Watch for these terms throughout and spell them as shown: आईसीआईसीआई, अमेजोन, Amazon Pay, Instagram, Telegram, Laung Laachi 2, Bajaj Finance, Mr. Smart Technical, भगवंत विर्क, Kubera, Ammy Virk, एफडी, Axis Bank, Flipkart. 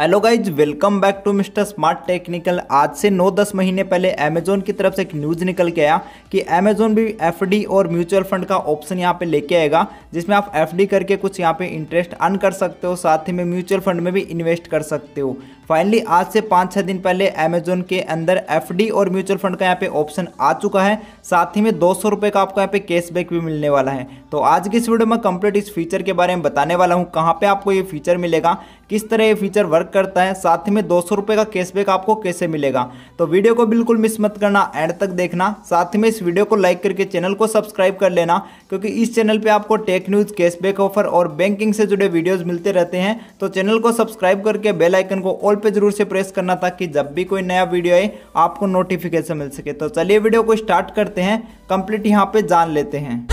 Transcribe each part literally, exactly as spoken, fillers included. Hello guys, welcome back to mister smart technical. आज से नौ दस महीने पहले अमेजोन की तरफ से एक न्यूज़ निकल के आया कि अमेजोन भी एफडी और म्यूचुअल फंड का ऑप्शन यहां पे लेके आएगा, जिसमें आप एफडी करके कुछ यहां पे इंटरेस्ट अर्न कर सकते हो, साथ ही में म्यूचुअल फंड में भी इन्वेस्ट कर सकते हो। फाइनली आज से पाँच छः दिन पहले अमेजोन के अंदर एफडी और म्यूचुअल फंड का यहाँ पे ऑप्शन आ चुका है, साथ ही में दो सौ रुपये का आपको यहाँ पे कैशबैक भी मिलने वाला है। तो आज की इस वीडियो में कंप्लीट इस फीचर के बारे में बताने वाला हूँ, कहाँ पे आपको ये फीचर मिलेगा, किस तरह ये फीचर वर्क करता है, साथ ही में दो सौ रुपये का कैशबैक आपको कैसे मिलेगा। तो वीडियो को बिल्कुल मिस मत करना, एंड तक देखना, साथ ही में इस वीडियो को लाइक करके चैनल को सब्सक्राइब कर लेना, क्योंकि इस चैनल पर आपको टेक न्यूज़, कैशबैक ऑफर और बैंकिंग से जुड़े वीडियोज़ मिलते रहते हैं। तो चैनल को सब्सक्राइब करके बेल आइकन को ऑल पे जरूर से प्रेस करना, ताकि जब भी कोई नया वीडियो आए आपको नोटिफिकेशन मिल सके। तो चलिए वीडियो को स्टार्ट करते हैं, कंप्लीट यहाँ पे जान लेते हैं।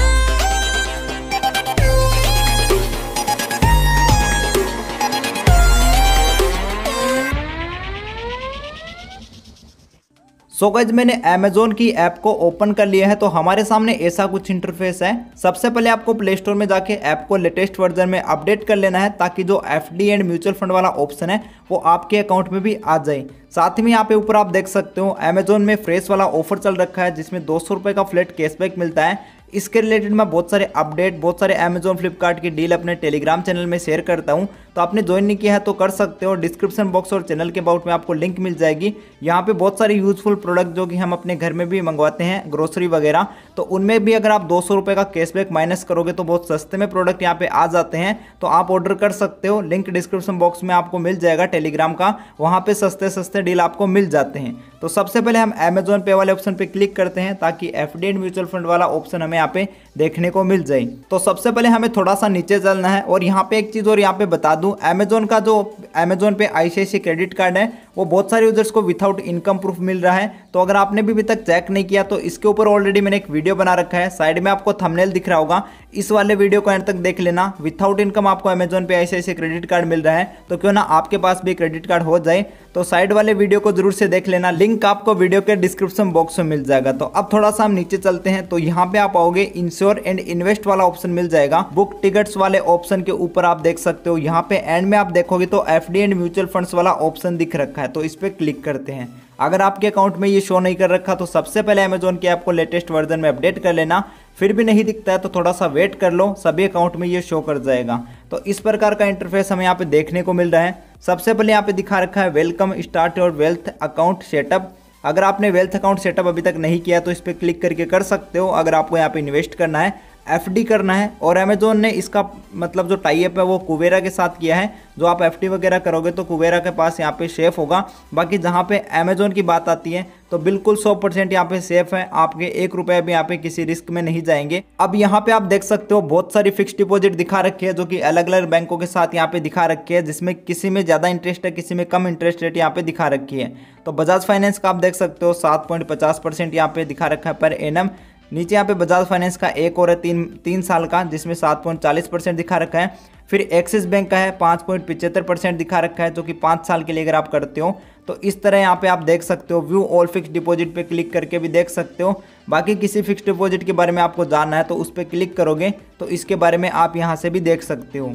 सो गाइज, मैंने अमेजोन की ऐप को ओपन कर लिया है, तो हमारे सामने ऐसा कुछ इंटरफेस है। सबसे पहले आपको प्ले स्टोर में जाके ऐप को लेटेस्ट वर्जन में अपडेट कर लेना है, ताकि जो एफडी एंड म्यूचुअल फंड वाला ऑप्शन है वो आपके अकाउंट में भी आ जाए। साथ में यहाँ पे ऊपर आप देख सकते हो अमेजोन में फ्रेश वाला ऑफर चल रखा है, जिसमें दो सौ रुपये का फ्लैट कैशबैक मिलता है। इसके रिलेटेड मैं बहुत सारे अपडेट, बहुत सारे अमेजोन फ्लिपकार्ट की डील अपने टेलीग्राम चैनल में शेयर करता हूं, तो आपने ज्वाइन नहीं किया है तो कर सकते हो। डिस्क्रिप्शन बॉक्स और चैनल के अबाउट में आपको लिंक मिल जाएगी। यहां पे बहुत सारे यूजफुल प्रोडक्ट जो कि हम अपने घर में भी मंगवाते हैं, ग्रोसरी वगैरह, तो उनमें भी अगर आप दो सौ रुपये का कैशबैक माइनस करोगे तो बहुत सस्ते में प्रोडक्ट यहाँ पे आ जाते हैं, तो आप ऑर्डर कर सकते हो। लिंक डिस्क्रिप्शन बॉक्स में आपको मिल जाएगा टेलीग्राम का, वहाँ पर सस्ते सस्ते डील आपको मिल जाते हैं। तो सबसे पहले हम अमेजोन पे वाले ऑप्शन पे क्लिक करते हैं, ताकि एफडी एंड म्यूचुअल फंड वाला ऑप्शन हमें यहाँ पे देखने को मिल जाए। तो सबसे पहले हमें थोड़ा सा नीचे चलना है, और यहाँ पे एक चीज़ और यहाँ पे बता दूँ, अमेजोन का जो अमेजोन पे आईसीआईसीआई क्रेडिट कार्ड है वो बहुत सारे यूजर्स को विदाउट इनकम प्रूफ मिल रहा है। तो अगर आपने भी अभी तक चेक नहीं किया तो इसके ऊपर ऑलरेडी मैंने एक वीडियो बना रखा है, साइड में आपको थंबनेल दिख रहा होगा, इस वाले वीडियो को एंड तक देख लेना। विदाउट इनकम आपको अमेजोन पे आईसीआईसीआई क्रेडिट कार्ड मिल रहा है, तो क्यों ना आपके पास भी क्रेडिट कार्ड हो जाए, तो साइड वाले वीडियो को जरूर से देख लेना। लिंक आपको वीडियो के डिस्क्रिप्शन बॉक्स में मिल जाएगा। तो अब थोड़ा सा हम नीचे चलते हैं, तो यहाँ पे आप आओगे इंश्योर एंड इन्वेस्ट वाला ऑप्शन मिल जाएगा। बुक टिकट्स वाले ऑप्शन के ऊपर आप देख सकते हो, यहाँ पे एंड में आप देखोगे तो एफडी एंड म्यूचुअल फंड्स वाला ऑप्शन दिख रखा है, तो इस पर क्लिक करते हैं। अगर आपके अकाउंट में ये शो नहीं कर रखा तो सबसे पहले अमेजोन की ऐप को लेटेस्ट वर्जन में अपडेट कर लेना। फिर भी नहीं दिखता है तो थोड़ा सा वेट कर लो, सभी अकाउंट में ये शो कर जाएगा। तो इस प्रकार का इंटरफेस हमें यहाँ पे देखने को मिल रहा है। सबसे पहले यहाँ पे दिखा रखा है वेलकम, स्टार्ट और वेल्थ अकाउंट सेटअप। अगर आपने वेल्थ अकाउंट सेटअप अभी तक नहीं किया तो इस पर क्लिक करके कर सकते हो। अगर आपको यहाँ पे इन्वेस्ट करना है, एफडी करना है, और अमेजोन ने इसका मतलब जो टाई अप है वो कुबेरा के साथ किया है। जो आप एफडी वगैरह करोगे तो कुबेरा के पास यहाँ पे सेफ होगा। बाकी जहाँ पे अमेजोन की बात आती है तो बिल्कुल सौ परसेंट यहाँ पे सेफ है, आपके एक रुपये भी यहाँ पे किसी रिस्क में नहीं जाएंगे। अब यहाँ पे आप देख सकते हो बहुत सारी फिक्स डिपॉजिट दिखा रखी है, जो कि अलग अलग बैंकों के साथ यहाँ पे दिखा रखी है, जिसमें किसी में ज़्यादा इंटरेस्ट है, किसी में कम इंटरेस्ट रेट यहाँ पे दिखा रखी है। तो बजाज फाइनेंस का आप देख सकते हो सात पॉइंट पचास परसेंट यहाँ पे दिखा रखा है पर एनम। नीचे यहाँ पे बजाज फाइनेंस का एक और है तीन तीन साल का, जिसमें सात पॉइंट चालीस परसेंट दिखा रखा है। फिर एक्सिस बैंक का है पाँच पॉइंट पिचहत्तर परसेंट दिखा रखा है, जो कि पाँच साल के लिए अगर आप करते हो तो इस तरह यहाँ पे आप देख सकते हो। व्यू ऑल फिक्स डिपॉजिट पे क्लिक करके भी देख सकते हो। बाकी किसी फिक्स डिपॉजिट के बारे में आपको जानना है तो उस पर क्लिक करोगे तो इसके बारे में आप यहाँ से भी देख सकते हो,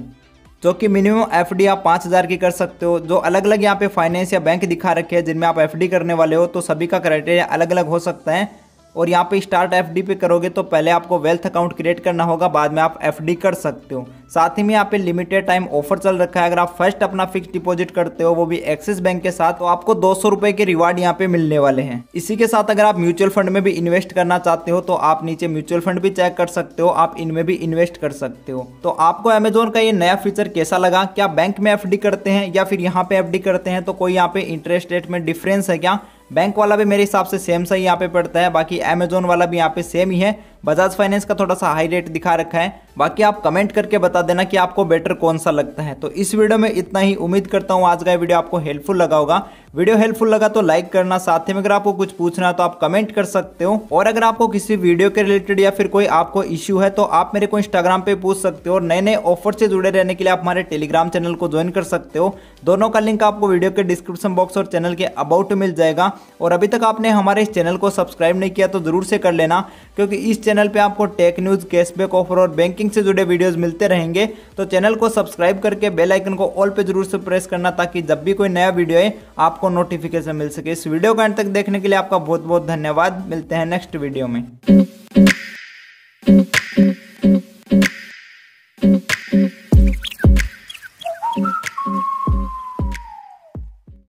जो कि मिनिमम एफडी आप पाँच हज़ार की कर सकते हो। जो अलग अलग यहाँ पे फाइनेंस या बैंक दिखा रखे हैं जिनमें आप एफडी करने वाले हो, तो सभी का क्राइटेरिया अलग अलग हो सकता है। और यहाँ पे स्टार्ट एफडी पे करोगे तो पहले आपको वेल्थ अकाउंट क्रिएट करना होगा, बाद में आप एफडी कर सकते हो। साथ ही में यहाँ पे लिमिटेड टाइम ऑफर चल रखा है, अगर आप फर्स्ट अपना फिक्स डिपॉजिट करते हो वो भी एक्सिस बैंक के साथ, तो आपको दो सौ रुपये के रिवार्ड यहाँ पे मिलने वाले हैं। इसी के साथ अगर आप म्यूचुअल फंड में भी इन्वेस्ट करना चाहते हो तो आप नीचे म्यूचुअल फंड भी चेक कर सकते हो, आप इनमें भी इन्वेस्ट कर सकते हो। तो आपको अमेजोन का ये नया फीचर कैसा लगा? क्या बैंक में एफडी करते हैं या फिर यहाँ पे एफडी करते हैं, तो कोई यहाँ पे इंटरेस्ट रेट में डिफरेंस है क्या? बैंक वाला भी मेरे हिसाब से सेम सा ही यहाँ पे पड़ता है, बाकी अमेजोन वाला भी यहाँ पे सेम ही है। बजाज फाइनेंस का थोड़ा सा हाई रेट दिखा रखा है। बाकी आप कमेंट करके बता देना कि आपको बेटर कौन सा लगता है। तो इस वीडियो में इतना ही। उम्मीद करता हूँ आज का वीडियो आपको हेल्पफुल लगा होगा। वीडियो हेल्पफुल लगा तो लाइक करना, साथ ही में अगर आपको कुछ पूछना है तो आप कमेंट कर सकते हो। और अगर आपको किसी वीडियो के रिलेटेड या फिर कोई आपको इश्यू है तो आप मेरे को इंस्टाग्राम पर पूछ सकते हो। और नए नए ऑफर से जुड़े रहने के लिए आप हमारे टेलीग्राम चैनल को ज्वाइन कर सकते हो। दोनों का लिंक आपको वीडियो के डिस्क्रिप्शन बॉक्स और चैनल के अबाउट मिल जाएगा। और अभी तक आपने हमारे इस चैनल को सब्सक्राइब नहीं किया तो जरूर से कर लेना, क्योंकि इस चैनल पे आपको टेक न्यूज़, कैशबैक ऑफर और बैंकिंग से जुड़े वीडियोस मिलते रहेंगे। तो चैनल को सब्सक्राइब करके बेल आइकन को ऑल पे जरूर से प्रेस करना, ताकि जब भी कोई नया वीडियो है आपको नोटिफिकेशन मिल सके। इस वीडियो को अंत तक देखने के लिए आपका बहुत बहुत धन्यवाद। मिलते हैं नेक्स्ट वीडियो में।